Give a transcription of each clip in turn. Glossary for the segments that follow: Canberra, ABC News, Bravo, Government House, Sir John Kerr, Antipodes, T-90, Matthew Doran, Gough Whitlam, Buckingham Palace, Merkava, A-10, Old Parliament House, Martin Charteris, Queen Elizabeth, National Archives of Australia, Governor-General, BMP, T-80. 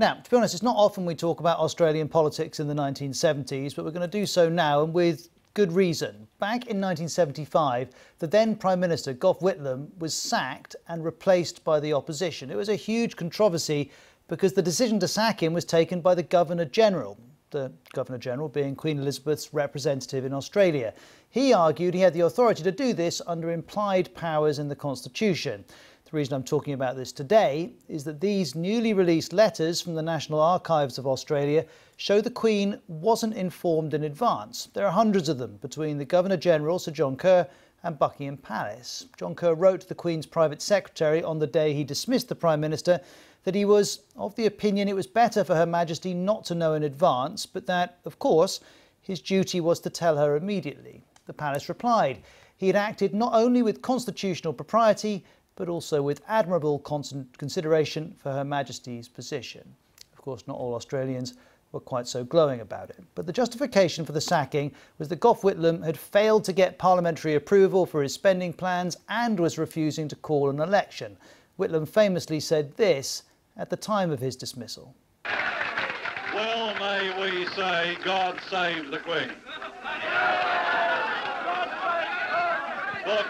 Now, to be honest, it's not often we talk about Australian politics in the 1970s, but we're going to do so now, and with good reason. Back in 1975, the then Prime Minister, Gough Whitlam, was sacked and replaced by the opposition. It was a huge controversy because the decision to sack him was taken by the Governor-General, the Governor-General being Queen Elizabeth's representative in Australia. He argued he had the authority to do this under implied powers in the Constitution. The reason I'm talking about this today is that these newly released letters from the National Archives of Australia show the Queen wasn't informed in advance. There are hundreds of them between the Governor-General, Sir John Kerr, and Buckingham Palace. John Kerr wrote to the Queen's private secretary on the day he dismissed the Prime Minister that he was of the opinion it was better for Her Majesty not to know in advance, but that, of course, his duty was to tell her immediately. The Palace replied he had acted not only with constitutional propriety, but also with admirable consideration for Her Majesty's position. Of course, not all Australians were quite so glowing about it. But the justification for the sacking was that Gough Whitlam had failed to get parliamentary approval for his spending plans and was refusing to call an election. Whitlam famously said this at the time of his dismissal. Well, may we say, God save the Queen.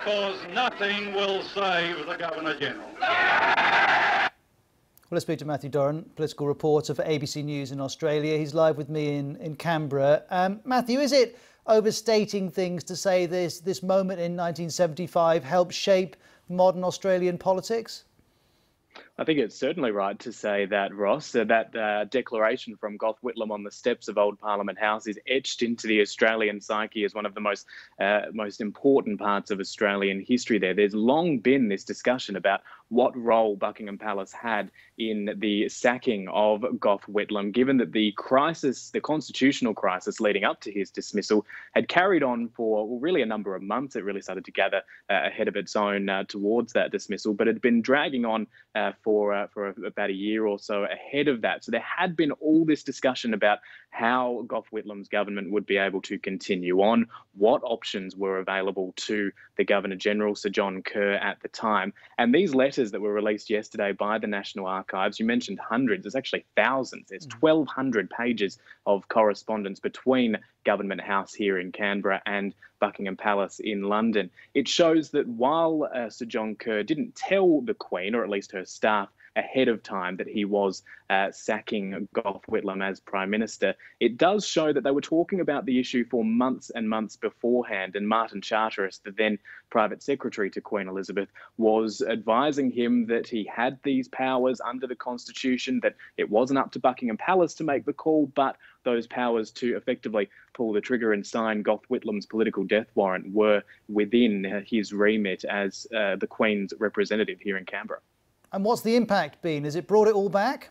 Because nothing will save the Governor-General. Well, let's speak to Matthew Doran, political reporter for ABC News in Australia. He's live with me in Canberra. Matthew, is it overstating things to say this moment in 1975 helped shape modern Australian politics? I think it's certainly right to say that, Ross. That declaration from Gough Whitlam on the steps of Old Parliament House is etched into the Australian psyche as one of the most important parts of Australian history there. There's long been this discussion about what role Buckingham Palace had in the sacking of Gough Whitlam, given that the crisis, the constitutional crisis leading up to his dismissal, had carried on for really a number of months. It really started to gather a head of its own towards that dismissal, but had been dragging on for about a year or so ahead of that. So there had been all this discussion about how Gough Whitlam's government would be able to continue on, what options were available to the Governor-General, Sir John Kerr, at the time. And these letters that were released yesterday by the National Archives, you mentioned hundreds, it's actually thousands. There's 1,200 pages of correspondence between Government House here in Canberra and Buckingham Palace in London. It shows that while Sir John Kerr didn't tell the Queen, or at least her staff, ahead of time that he was sacking Gough Whitlam as Prime Minister, it does show that they were talking about the issue for months and months beforehand. And Martin Charteris, the then Private Secretary to Queen Elizabeth, was advising him that he had these powers under the Constitution, that it wasn't up to Buckingham Palace to make the call, but those powers to effectively pull the trigger and sign Gough Whitlam's political death warrant were within his remit as the Queen's representative here in Canberra. And what's the impact been? Has it brought it all back?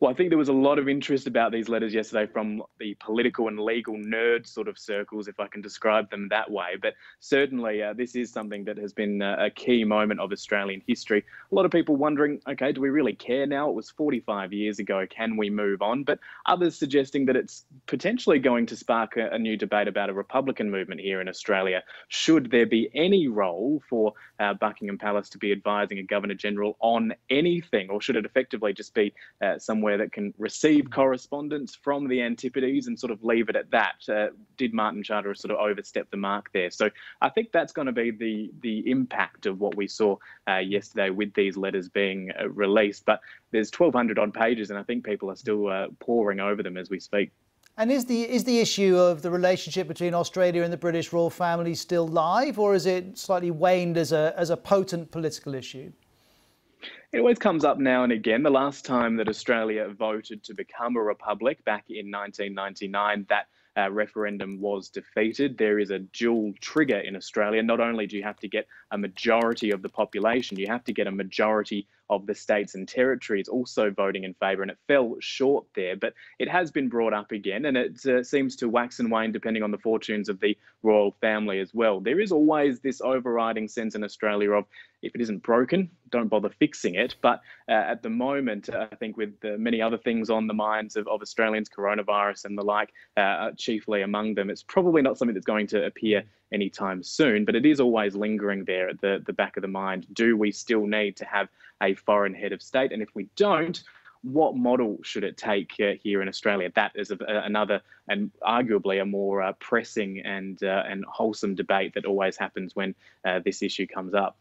Well, I think there was a lot of interest about these letters yesterday from the political and legal nerd sort of circles, if I can describe them that way. But certainly this is something that has been a key moment of Australian history. A lot of people wondering, OK, do we really care now? It was 45 years ago. Can we move on? But others suggesting that it's potentially going to spark a new debate about a Republican movement here in Australia. Should there be any role for Buckingham Palace to be advising a Governor-General on anything? Or should it effectively just be somewhere that can receive correspondence from the Antipodes and sort of leave it at that? Did Martin Charteris sort of overstep the mark there? So I think that's going to be the impact of what we saw yesterday with these letters being released. But there's 1,200 odd pages, and I think people are still poring over them as we speak. And is the issue of the relationship between Australia and the British royal family still live, or is it slightly waned as a potent political issue? It always comes up now and again. The last time that Australia voted to become a republic back in 1999, that referendum was defeated. There is a dual trigger in Australia. Not only do you have to get a majority of the population, you have to get a majority of the states and territories also voting in favour, and it fell short there. But it has been brought up again, and it seems to wax and wane depending on the fortunes of the royal family as well. There is always this overriding sense in Australia of, if it isn't broken, don't bother fixing it. But at the moment, I think with many other things on the minds of Australians, coronavirus and the like, chiefly among them, it's probably not something that's going to appear anytime soon, but it is always lingering there at the back of the mind. Do we still need to have a foreign head of state? And if we don't, what model should it take here in Australia? That is another and arguably a more pressing and wholesome debate that always happens when this issue comes up.